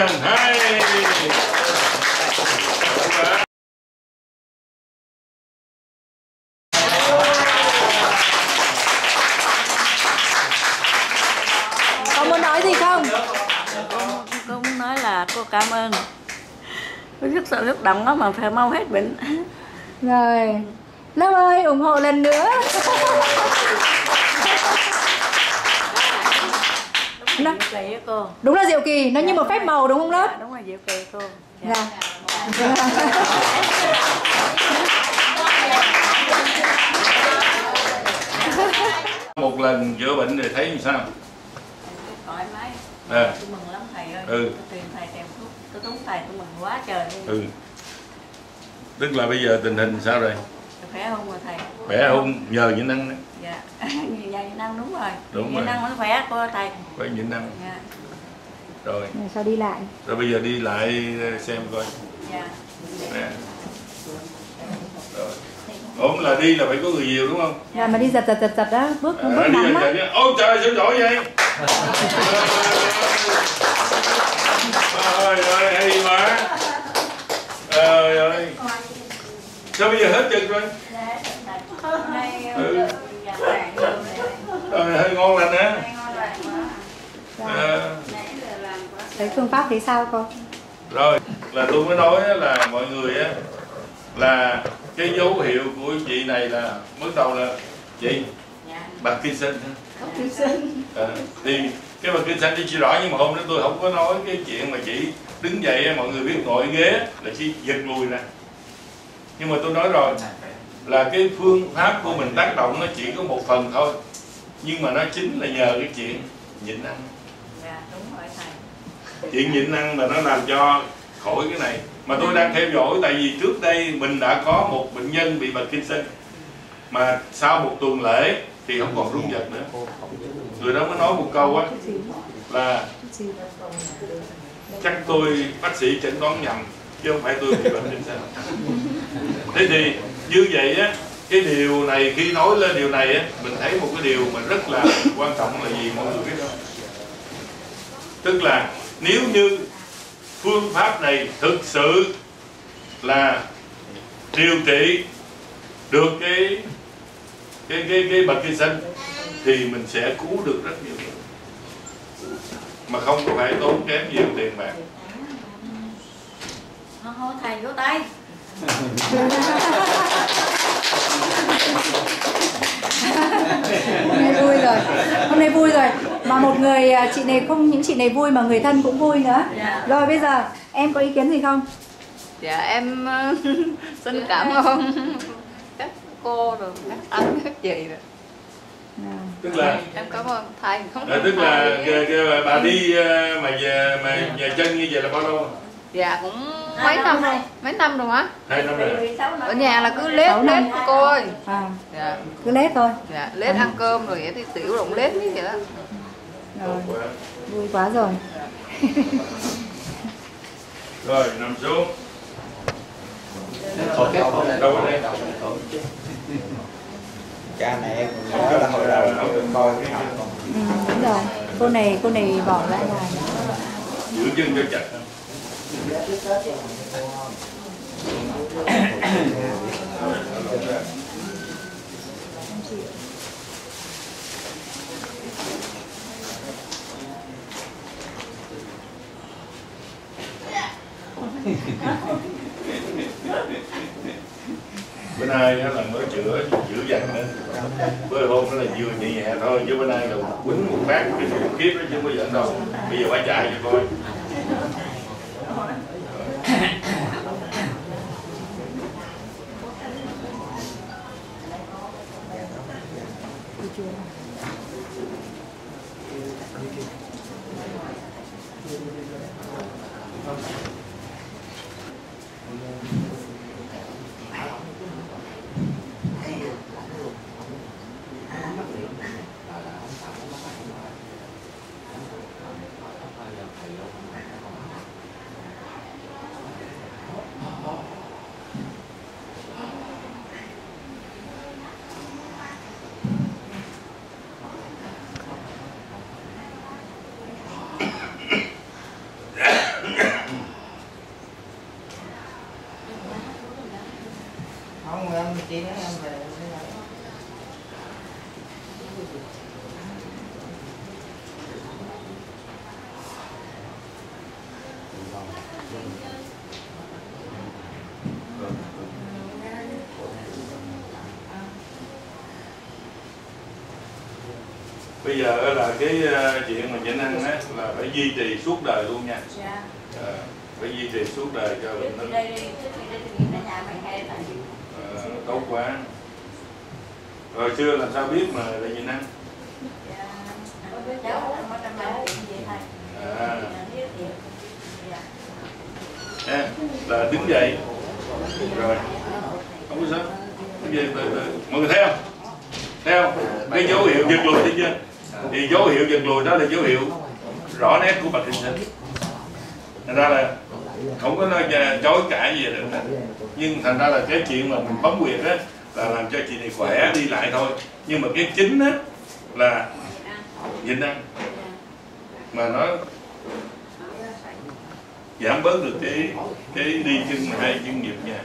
Con muốn nói gì không? Con muốn nói là cô cảm ơn. Cô rất sợ rất động đó mà phải mau hết bệnh. Rồi, Lâm ơi ủng hộ lần nữa. Nó, cô. Đúng là Diệu Kỳ, nó như một phép màu đúng không lớp? Dạ, đúng là Diệu Kỳ cô. Dạ. Dạ. Một lần chữa bệnh rồi thấy như sao? Thoải mái. À. Tôi mừng lắm thầy ơi. Ừ. Tôi tìm thầy tìm thuốc, tôi tốn thầy tôi mừng quá trời luôn. Ừ. Tức là bây giờ tình hình sao rồi? Khỏe hơn rồi thầy. Khỏe hơn nhờ nhịn ăn đấy. Dạ, nhờ nhịn ăn đúng rồi. Đúng rồi. Nhịn ăn nó khỏe cô thầy. Khỏe nhịn ăn. Dạ. Rồi. Sao đi lại? Rồi bây giờ đi lại xem coi. Dạ. Nè. Rồi. Ổn là đi là phải có người nhiều đúng không? Dạ mà đi giật đó, bước nặng lắm. Ôi trời sao giỏi vậy? Trời ơi hay quá. Trời ơi. Sao bây giờ hết chân rồi? Ừ. Rồi, hơi ngon lành á. Thấy phương pháp thì sao cô? Rồi, là tôi mới nói là mọi người á, là cái dấu hiệu của chị này là bước đầu là chị Parkinson. Thì cái Parkinson thì chị rõ, nhưng mà hôm đó tôi không có nói cái chuyện mà chị đứng dậy mọi người biết ngồi ghế là chị giật lùi nè. Nhưng mà tôi nói rồi là cái phương pháp của mình tác động nó chỉ có một phần thôi, nhưng mà nó chính là nhờ cái chuyện nhịn ăn. Dạ đúng rồi thầy. Chuyện nhịn ăn là nó làm cho khỏi cái này. Mà tôi đang theo dõi, tại vì trước đây mình đã có một bệnh nhân bị Parkinson mà sau một tuần lễ thì không còn rung giật nữa. Người đó mới nói một câu á là chắc tôi bác sĩ chẩn đoán nhầm chứ không phải tôi bị Parkinson. Thế thì như vậy á, cái điều này khi nói lên điều này á, mình thấy một cái điều mà rất là quan trọng là gì mọi người biết không? Tức là nếu như phương pháp này thực sự là điều trị được cái Parkinson thì mình sẽ cứu được rất nhiều người mà không có phải tốn kém nhiều tiền bạc. Thôi thầy vô tay. Hôm nay vui rồi mà một người chị này, không những chị này vui mà người thân cũng vui nữa. Dạ. Rồi bây giờ em có ý kiến gì không? Dạ em xin cảm ơn các cô rồi các anh các chị rồi. À. Tức là em cảm ơn thầy. Không à, tức là bà đi mà về chân như vậy là bao lâu? Dạ cũng mấy năm rồi á. 2 năm rồi. Ở nhà là cứ lết cô ơi. À. Dạ. Cứ lết thôi. Dạ, lết ăn cơm rồi thì tiểu động lết như vậy đó. Rồi. Vui quá rồi. Rồi nằm xuống. Đâu đây? Cha mẹ nói là hồi đầu coi cái học. Đúng rồi. Cô này bỏ ra ngoài. Giữ chân cho chặt. Bữa nay là mới chữa dần nữa. Bữa hôm đó là vừa nhẹ nhẹ thôi, chứ bữa nay là quýnh một phát cái khủng khiếp đó chứ không có giận đâu. Bây giờ phải chạy cho coi. Chị nói em về bây giờ là cái chuyện mà chỉnh ăn á là phải duy trì suốt đời luôn nha. Dạ. Phải duy trì suốt đời cho mình nó tốt quá. Rồi chưa làm sao biết mà là nhịn ăn? Dạ. À, là đứng dậy. Rồi. Không có sao. Đứng dậy từ từ. Mọi người thấy không? Theo cái dấu hiệu giật lùi thấy chưa? Thì dấu hiệu giật lùi đó là dấu hiệu rõ nét của Parkinson. Thành ra là không có nói chối cãi gì được, nhưng thành ra là cái chuyện mà mình bấm huyệt á là làm cho chị này khỏe đi lại thôi, nhưng mà cái chính á là nhịn ăn mà nó giảm bớt được cái đi chân mà hai chân nhịp nhàng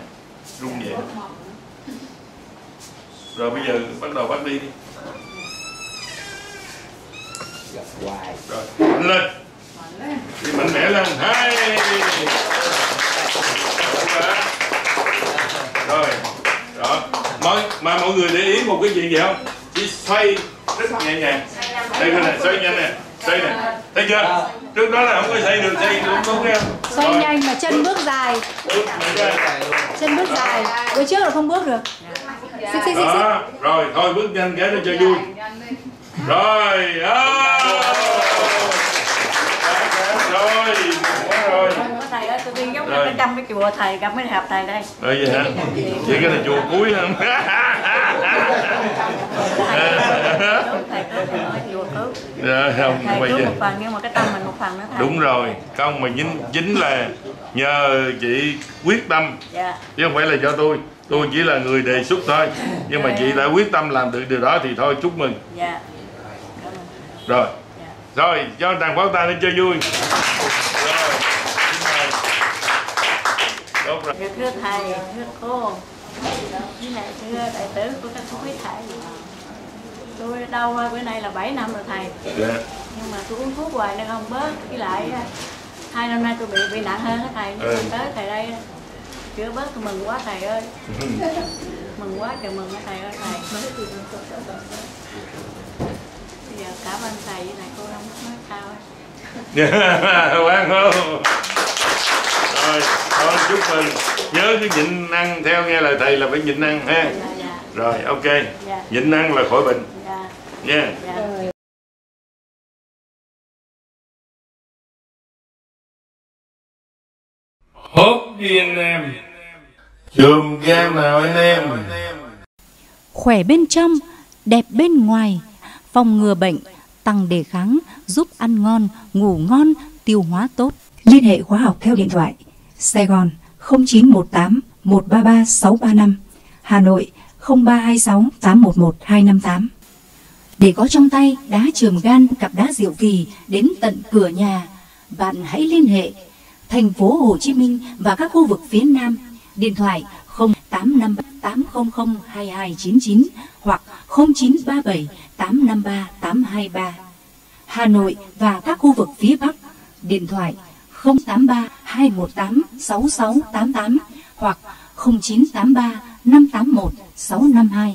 rung vậy. Rồi bây giờ bắt đầu bắt đi. Rồi, mạnh lên. Đi mạnh mẽ lên. Hai. Rồi. Đó. Mà mọi người để ý một cái chuyện gì không? Chỉ xoay rất nhẹ nhàng. Đây coi nè, xoay nhanh nè. Xoay nè. Thấy chưa? Trước đó là không có xoay được, xoay đúng không em? Xoay nhanh mà chân bước dài. Chân bước dài. Bữa trước là không bước được. Xích, xích, xích. Rồi, thôi bước nhanh ghé lên cho vui. Rồi, à. Rồi, rồi. Thầy ơi, tôi đi giống như cái chùa thầy, gặp mấy hạp thầy đây. Rồi vậy hả? Vậy cái là chùa cuối hả? Thầy cứ chùa cứu. Thầy cứu một phần nhưng mà cái tâm mình một phần nữa. Đúng rồi, không mà dính là nhờ chị quyết tâm, chứ không phải là do tôi. Tôi chỉ là người đề xuất thôi, nhưng mà chị đã quyết tâm làm được điều đó thì thôi chúc mừng. Dạ. Rồi. Rồi, cho đàn pháo tay lên chơi vui. Rồi. Tốt rồi. Thưa thầy, thưa cô, với lại thưa đại tử của các quý thầy. Tôi đau bữa nay là 7 năm rồi thầy. Dạ. Nhưng mà tôi uống thuốc hoài nên không bớt, với lại 2 năm nay tôi bị nặng hơn á thầy, nhưng tới thầy đây chữa bớt thì mừng quá thầy ơi. Mừng quá trời mừng á thầy ơi thầy. Bây giờ cảm ơn thầy với lại cô không nói sao ấy. Quán không? Rồi, con chúc mừng. Nhớ cứ nhịn ăn theo nghe lời thầy là phải nhịn ăn ha. Dạ, dạ. Rồi, ok. Dạ. Nhịn ăn là khỏi bệnh. Dạ. Nha. Dạ. Hốp đi anh em. Chùm game nào anh em. Khỏe bên trong, đẹp bên ngoài, phòng ngừa bệnh, tăng đề kháng, giúp ăn ngon, ngủ ngon, tiêu hóa tốt. Liên hệ khóa học theo điện thoại: Sài Gòn 0918 133 635, Hà Nội 0326 811 258. Để có trong tay đá chườm gan cặp đá diệu kỳ đến tận cửa nhà, bạn hãy liên hệ thành phố Hồ Chí Minh và các khu vực phía Nam. Điện thoại 0858002299 hoặc 0937853823. Hà Nội và các khu vực phía Bắc. Điện thoại 0832186688 hoặc 0983581652.